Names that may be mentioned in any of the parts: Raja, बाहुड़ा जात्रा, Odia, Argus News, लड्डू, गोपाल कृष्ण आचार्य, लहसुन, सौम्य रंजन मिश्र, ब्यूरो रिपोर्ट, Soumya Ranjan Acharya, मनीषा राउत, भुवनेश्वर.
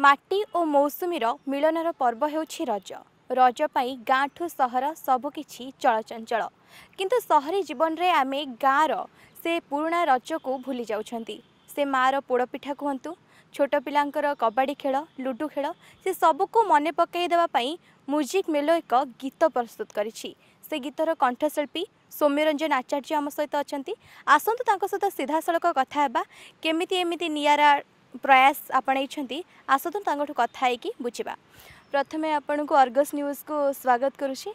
माटी और मौसुमीर मिलनर पर्व हेउछि रज। रज पाई गाँठू सहर सबकिछि चलचंचल, किंतु सहरी जीवन रे आमे गाँर से पुराणा रज को भूली जाउछंती। से मार पोड़पिठा कहतु, छोट पिलांकर कबड्डी खेल, लुडु खेल, से सबको मन पकई देबा पई म्यूजिक मेलो एक गीत प्रस्तुत करिछि। से गीतर कंठशिल्पी सौम्य रंजन आचार्य आम सहित अछंती। आसंतु तांको सहित सीधा सड़क कथा हेबा केमिति एमिति नियारा प्रयास आपणैछंती। आसंतु तांकोठु कथा हेकी बुझिबा। प्रथमे आपनकु अर्गस न्यूज को स्वागत करुछि।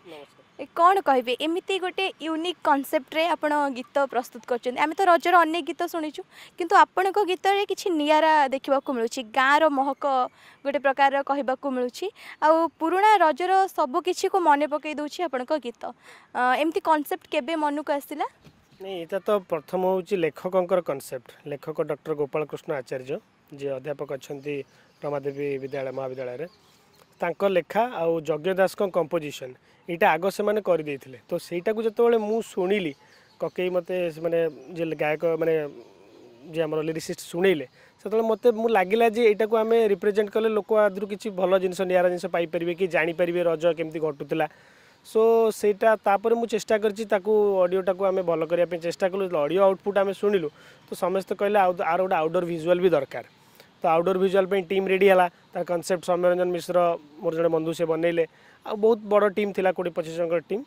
कौन कहबे एमिति गोटे यूनिक कॉन्सेप्ट रे आपण गीत प्रस्तुत करछन। आमे तो रजर अनेक गीत सुनिचु, किंतु आपनको गीत रे किछि नियारा देखिबाकू मिलुछि, गाँर महक गोटे प्रकार कहबाकू मिलुछि, आ पुराणा रजर सब किछि को मने पकई दउछि आपनको गीत। एमिति कॉन्सेप्ट केबे मनकू आसिला? नै, एटा तो प्रथम होउछि लेखकंकर कॉन्सेप्ट। लेखक डॉक्टर गोपाल कृष्ण आचार्य जे अध्यापक अछंती रमादेवी विद्यालय महाविद्यालय रे, तांकर लेखा आ जज्ञ दास कंपोजिशन इटा आग से मैंने करदे। तो सहीटा को जो मुझे शुणिली ककई मते जे गायक माने जे आम लिरिसिस्ट शुणेले से मत लगे जे यहाँ को आम रिप्रेजेंट कले लोक आदि किसी भल जिन निरा जिन पाइपर कि जापर रज केमती घटुला। सो सेटा तापर मुझे चेषा करडियोटा को आम भल करने चेषा कलु। अडियो आउटपुट आम शुणिलु तो समस्त कहले आर गोटे आउटडोर विजुअल भी दरकार। तो आउटडोर विजुअल पे टीम रेडी है। तार कनसेप्ट सौम्य रंजन मिश्र मोर जड़े बंधु से बनइले, आ बहुत बड़ टीम थी 20-25 जन टीम।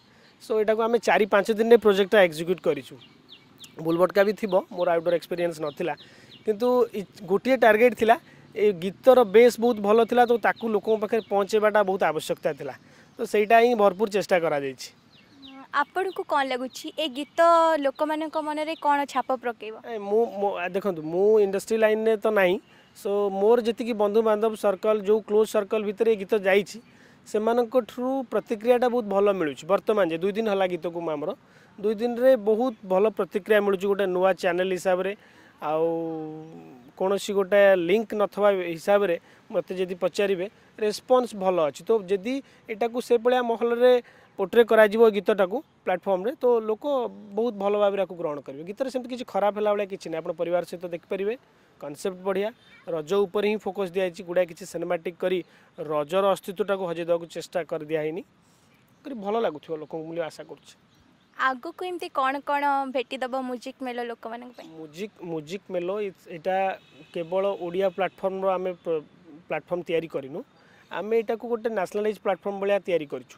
सो यहाँ आम 4-5 दिन में प्रोजेक्ट एक्जिक्यूट करूँ। बुलबटका भी थी, मोर आउटडोर एक्सपीरियंस नाला, किंतु गोटे टार्गेट थिला ए गीतर बेस बहुत भल था, तो ताकू लोकों पाखे पहुँचेबाटा बहुत आवश्यकता था। तो सहीटा ही भरपूर चेष्टा कर। आपण को कौन लगुच्छी ए गीत लोक मान मन में कौन छाप पकड़? देखो मु इंडस्ट्री लाइन में तो नहीं। सो मोर जी बंधु बांधव सर्कल जो क्लोज सर्कल भितर गीत जाई से प्रतिक्रियाटा बहुत भल मिलूँ। बर्तमान जे 2 दिन है गीत को आमर 2 दिन रे बहुत भल प्रतिक्रिया मिलूँ। गोटे नुआ चैनल हिसाब से आसी गोटे लिंक नथवा हिसाब रे मत जदि पचारे रेस्पन्स भल अच्छी। तो जदि यहाँ से भाया महल में पोट्रे कर गीतटा को प्लाटफर्म्रे तो लोक बहुत भल भाव ग्रहण करेंगे। गीतर सेमती किसी खराब है भाई कि आप परिवार सहित देखिपारे। कॉन्सेप्ट बढ़िया, रज उपर ही फोकस दिखाई, गुड़ाए किसी सिनेमाटिक करी रजर अस्तित्वटा को हजे देवाकू चेष्टा कर दियानी भल लगुथ लोक आशा करुँच। आग को एमती कौन कौन भेटिदेव म्यूजिक मेलो लोक मान? म्यूजिक मेलो यहाँ केवल ओडिया प्लाटफर्म आम प्लाटफर्म तैयारी करूँ। आम यहाँ को गोटे नेशनलाइज प्लाटफर्म भाया तैयारी करूँ।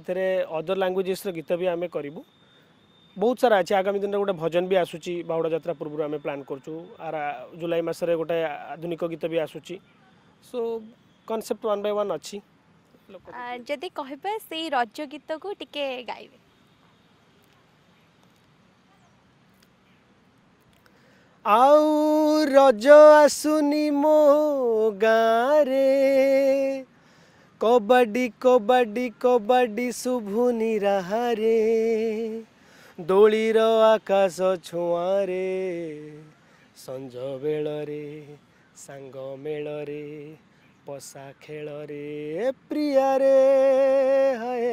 एथेरे अदर लैंग्वेजेस गीत भी आम करूँ। बहुत सारा अच्छे आगामी दिन में गोटे भजन भी आसूची। बाहुड़ा जात्रा पूर्व आम प्लां करूँ। जुलाई मसरे गोटे आधुनिक गीत भी आसूची। सो कनसेप्ट 1 by 1 अच्छी। जदि कहबे से रज गीत को टिके गाइबे? आउ रज आसुनी मो गारे, कबड्डी कबड्डी कबड्डी सुभुनी रहा रे, दोलीर आकाश छुआ रे, संज बेल रे सांग मेल रे पसा खेल रे प्रिया रे, हाय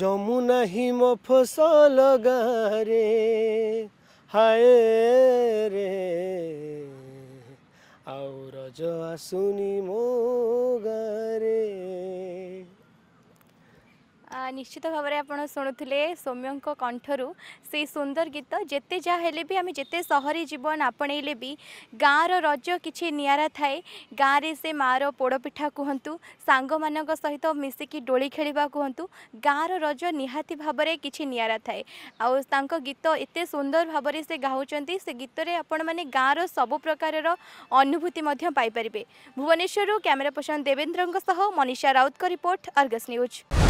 जमुना ही मो फसल गारे, हाय रे आउ रज आसुनी मो गारे। निश्चित भाव में आपड़ शुणुले सौम्यों कंठर से सुंदर गीत। जेते जहाँ भी आम जिते सहरी जीवन आपणईले भी गाँर रज कि निरा थाए। गाँव से मार पोड़पिठा कहतु, सांग मान सहित मिसिकी डोली खेलवा कहतु, गाँर रज निहाती भाव में किसी निरा थाए। आउ गीत एत सुंदर भाव में से गाँव से गीत आपण मैंने गाँर सब प्रकार अनुभूति पाई परिबे। भुवनेश्वर कैमेरा पर्सन देवेंद्र सह मनीषा राउत का रिपोर्ट, अर्गस न्यूज।